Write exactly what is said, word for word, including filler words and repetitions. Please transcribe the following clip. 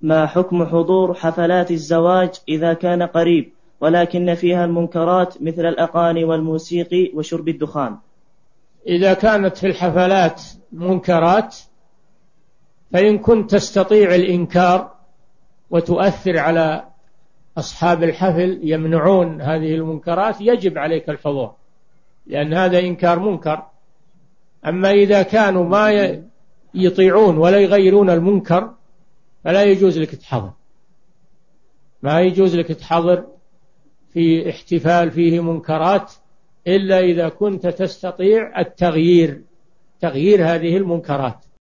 ما حكم حضور حفلات الزواج إذا كان قريب ولكن فيها المنكرات مثل الأغاني والموسيقى وشرب الدخان؟ إذا كانت في الحفلات منكرات فإن كنت تستطيع الإنكار وتؤثر على أصحاب الحفل يمنعون هذه المنكرات يجب عليك الحضور، لأن هذا إنكار منكر. أما إذا كانوا ما يطيعون ولا يغيرون المنكر فلا يجوز لك تحضر، ما يجوز لك تحضر في احتفال فيه منكرات إلا إذا كنت تستطيع التغيير، تغيير هذه المنكرات.